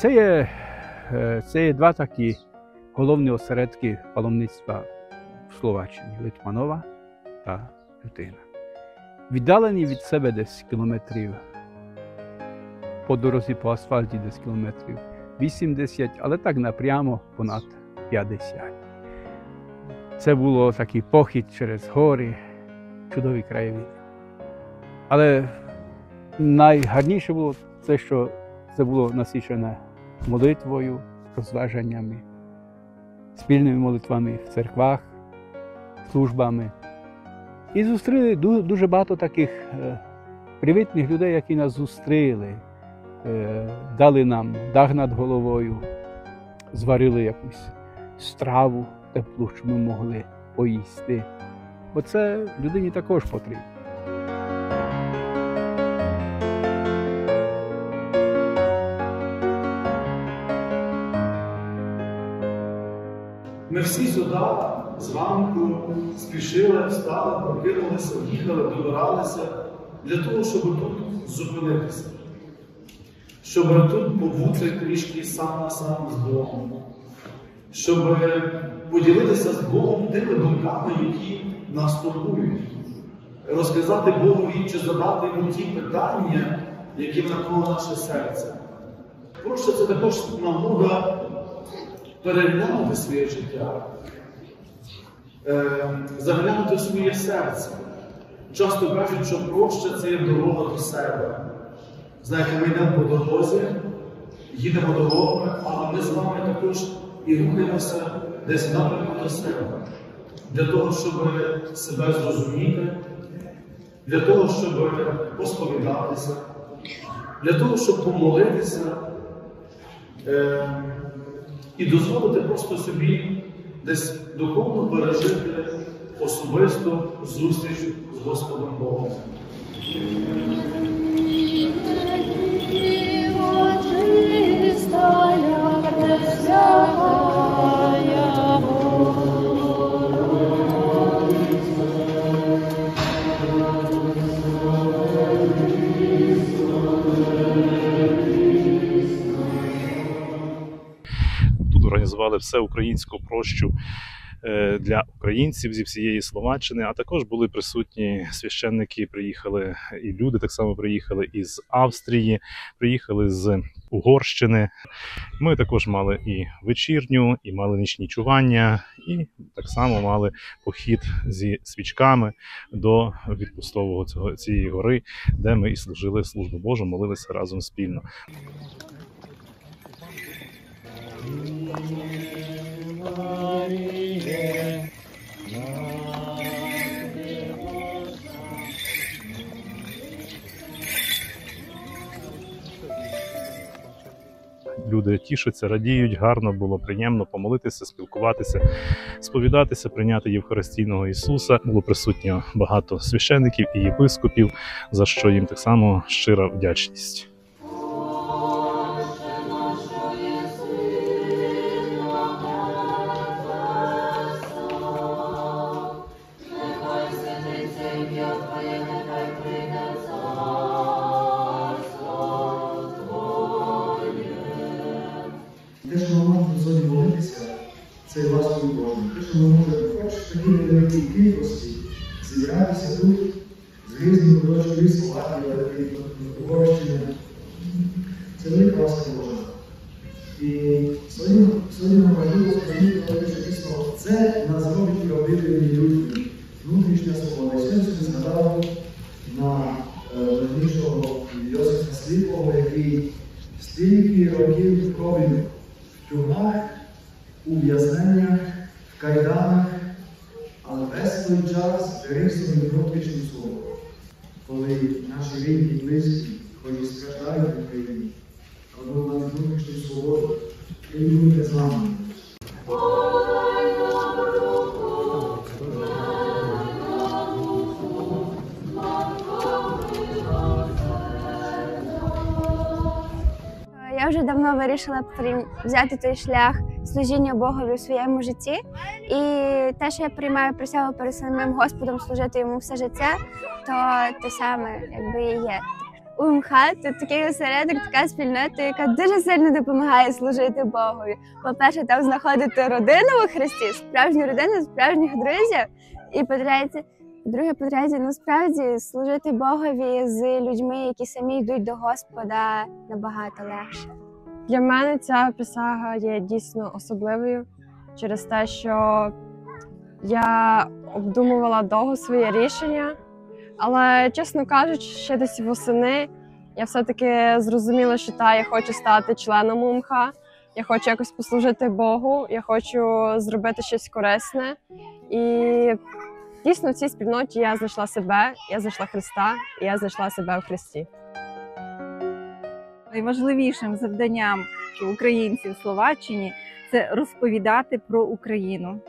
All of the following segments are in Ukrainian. Це є два такі головні осередки паломництва в Словаччині – Літманова та Лютина. Віддалені від себе десь кілометрів, по дорозі по асфальті десь кілометрів 80, але так напрямо понад 50. Це було такий похід через гори, чудові краєвиди. Але найгарніше було те, що це було насичене молитвою, розважаннями, спільними молитвами в церквах, службами. І зустріли дуже багато таких привітних людей, які нас зустріли, дали нам дах над головою, зварили якусь страву теплу, щоб ми могли поїсти. Бо це людині також потрібно. Ми всі сюди зранку спішили, встали, прокинулися, їхали, добиралися для того, щоб тут зупинитися, щоб тут побути трішки сам на сам з Богом, щоб поділитися з Богом тими думками, які нас турбують, розказати Богові чи задати йому ті питання, які наколо наше серце. Просто це також нагода переглянути своє життя, заглянути в своє серце. Часто кажуть, що проще це є дорога до себе. Знаєте, ми йдемо по дорозі, їдемо дорогами, але ми з вами також і рухаємося десь напрямку до себе. Для того, щоб себе зрозуміти, для того, щоб посповідатися, для того, щоб помолитися і дозволити просто собі десь духовно пережити особисту зустріч з Господом Богом. Організували всеукраїнську прощу для українців зі всієї Словаччини, а також були присутні священники, приїхали і люди так само приїхали із Австрії, приїхали з Угорщини. Ми також мали і вечірню, і мали нічні чування, і так само мали похід зі свічками до відпустового цієї гори, де ми і служили службу Божу, молилися разом спільно. Люди тішаться, радіють, гарно було, приємно помолитися, спілкуватися, сповідатися, прийняти Євхаристійного Ісуса. Було присутньо багато священиків і єпископів, за що їм так само щира вдячність. Те, що ми можемо з вами молитися, це власне Божим. Те, що ми можемо в такій великій кількості зібратися тут, з різних куточків Словаччини, Угорщини, це велика ласка Божа. І своїм важливо зрозуміти, що дійсно це нас робить і обидві людьми. Внутрішня свобода. І сьогодні згадав на найбільшого Йосифа Сліпого, який стільки років провів в тюрмах, у в'язненнях, в кайданах, але весь той час беріг собі внутрішню свободу. Коли наші рідні, близькі, хоч і страждають в Україні, але вони мають внутрішню свободу, і люди з вами. Я вже давно вирішила взяти той шлях служіння Богові у своєму житті. І те, що я приймаю присягу перед самим Господом служити йому все життя, то те саме, якби і є. УМХАТ – це такий осередок, така спільнота, яка дуже сильно допомагає служити Богові. По-перше, там знаходити родину у Христі, справжню родину, справжніх друзів. І по-третє, насправді служити Богові з людьми, які самі йдуть до Господа, набагато легше. Для мене ця присяга є дійсно особливою через те, що я обдумувала довго своє рішення. Але, чесно кажучи, ще десь восени я все-таки зрозуміла, що я хочу стати членом УМХА, я хочу якось послужити Богу, я хочу зробити щось корисне. І дійсно в цій спільноті я знайшла себе, я знайшла Христа, і я знайшла себе в Христі. Найважливішим завданням українців в Словаччині – це розповідати про Україну.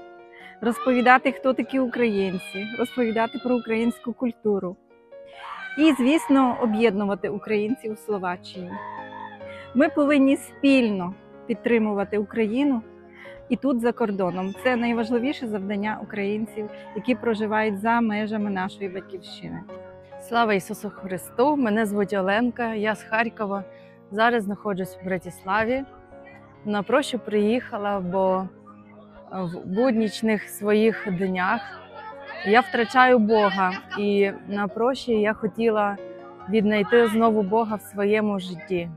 Розповідати, хто такі українці, розповідати про українську культуру і, звісно, об'єднувати українців у Словаччині. Ми повинні спільно підтримувати Україну і тут, за кордоном. Це найважливіше завдання українців, які проживають за межами нашої Батьківщини. Слава Ісусу Христу! Мене звуть Оленка, я з Харкова. Зараз знаходжусь в Братиславі. На прощу приїхала, бо в буднічних своїх днях я втрачаю Бога, і на прощі я хотіла віднайти знову Бога в своєму житті,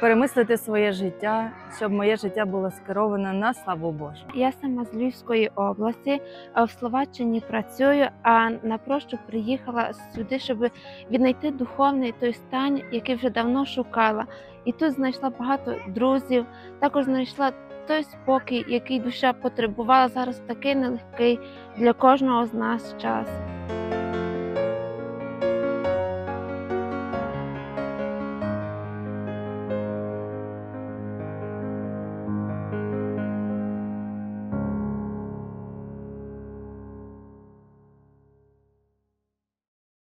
перемислити своє життя, щоб моє життя було скероване на славу Божу. Я сама з Львівської області, в Словаччині працюю, а на прощу приїхала сюди, щоб віднайти духовний той стан, який вже давно шукала. І тут знайшла багато друзів, також знайшла той спокій, який душа потребувала, зараз такий нелегкий для кожного з нас час.